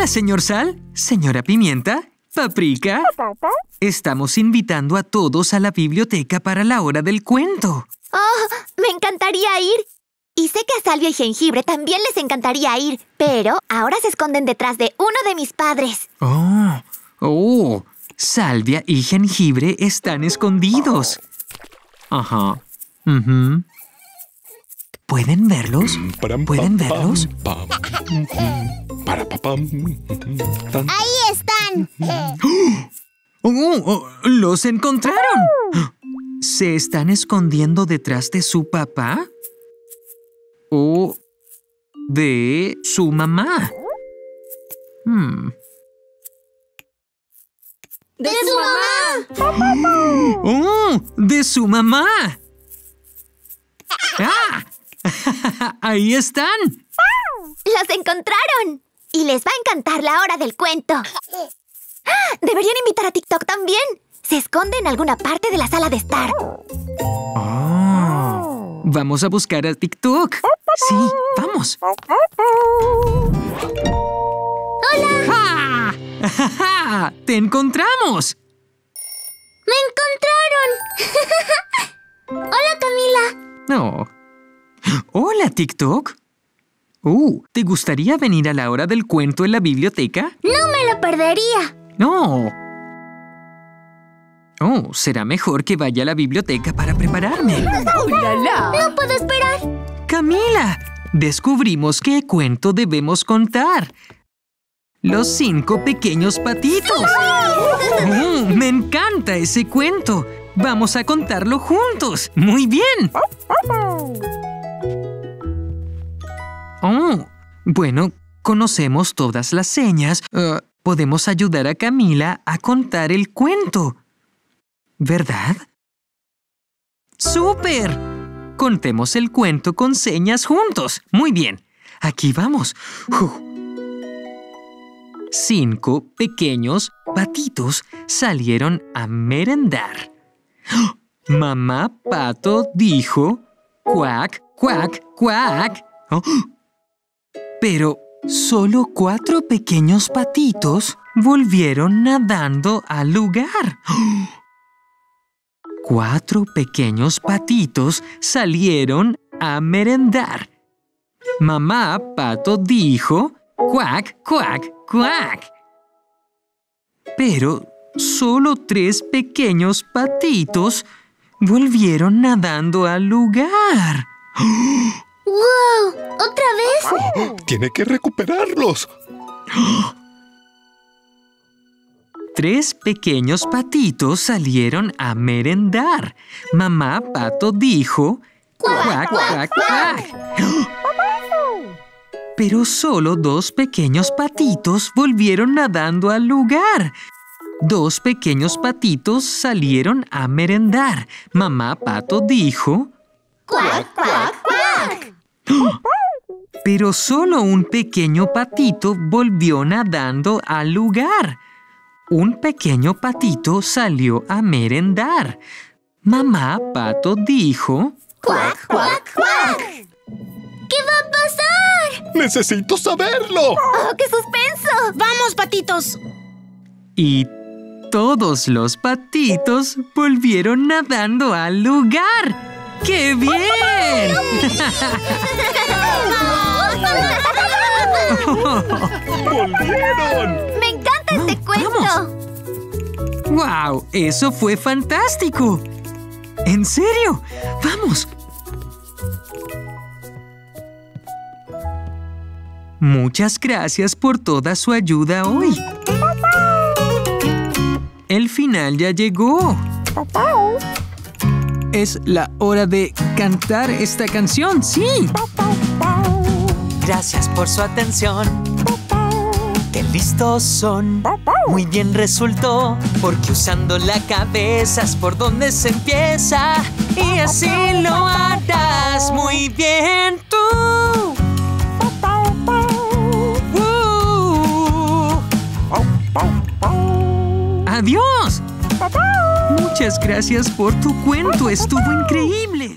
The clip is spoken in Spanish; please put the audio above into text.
Hola, señor Sal, señora Pimienta, Paprika. Estamos invitando a todos a la biblioteca para la hora del cuento. ¡Oh! ¡Me encantaría ir! Y sé que a Salvia y Jengibre también les encantaría ir, pero ahora se esconden detrás de uno de mis padres. ¡Oh! ¡Oh! Salvia y Jengibre están escondidos. Ajá. Uh-huh. ¿Pueden verlos? ¿Pueden verlos? ¡Ahí están! ¡Oh! ¡Los encontraron! ¿Se están escondiendo detrás de su papá? ¿O de su mamá? ¡De su mamá! ¡Oh! ¡De su mamá! ¡Ah! ¡Ahí están! ¡Los encontraron! Y les va a encantar la hora del cuento. ¡Ah! ¡Deberían invitar a TikTok también! Se esconde en alguna parte de la sala de estar. Oh. ¡Vamos a buscar a TikTok! ¡Sí, vamos! ¡Hola! ¡Ja! ¡Te encontramos! ¡Me encontraron! ¡Hola, Camila! No. ¡Hola, TikTok! ¿Te gustaría venir a la hora del cuento en la biblioteca? ¡No me lo perdería! ¡No! Oh, será mejor que vaya a la biblioteca para prepararme. ¡No puedo esperar! ¡Camila! Descubrimos qué cuento debemos contar. ¡Los cinco pequeños patitos! ¡Oh, me encanta ese cuento! ¡Vamos a contarlo juntos! ¡Muy bien! Oh, bueno, conocemos todas las señas. Podemos ayudar a Camila a contar el cuento, ¿verdad? ¡Súper! Contemos el cuento con señas juntos. Muy bien. Aquí vamos. Cinco pequeños patitos salieron a merendar. Mamá Pato dijo, cuac, cuac, cuac. Pero solo 4 pequeños patitos volvieron nadando al lugar. 4 pequeños patitos salieron a merendar. Mamá Pato dijo, cuac, cuac, cuac. Pero solo 3 pequeños patitos volvieron nadando al lugar. ¡Wow! ¿Otra vez? ¡Tiene que recuperarlos! 3 pequeños patitos salieron a merendar. Mamá Pato dijo, ¡cuac, cuac, cuac! Pero solo 2 pequeños patitos volvieron nadando al lugar. 2 pequeños patitos salieron a merendar. Mamá Pato dijo, ¡cuac, cuac, cuac! Pero solo un pequeño patito volvió nadando al lugar. Un pequeño patito salió a merendar. Mamá Pato dijo, ¡cuac, cuac, cuac! ¿Qué va a pasar? ¡Necesito saberlo! ¡Oh, qué suspenso! ¡Vamos, patitos! Y todos los patitos volvieron nadando al lugar. ¡Qué bien! ¡Volvieron! ¡Me encanta este cuento! ¡Guau! Wow, ¡eso fue fantástico! ¡En serio! ¡Vamos! Muchas gracias por toda su ayuda hoy. El final ya llegó. Es la hora de cantar esta canción, sí. Gracias por su atención. Qué listos son. Muy bien resultó, porque usando la cabeza es por donde se empieza. Y así lo harás muy bien tú. ¡Adiós! Muchas gracias por tu cuento, estuvo increíble.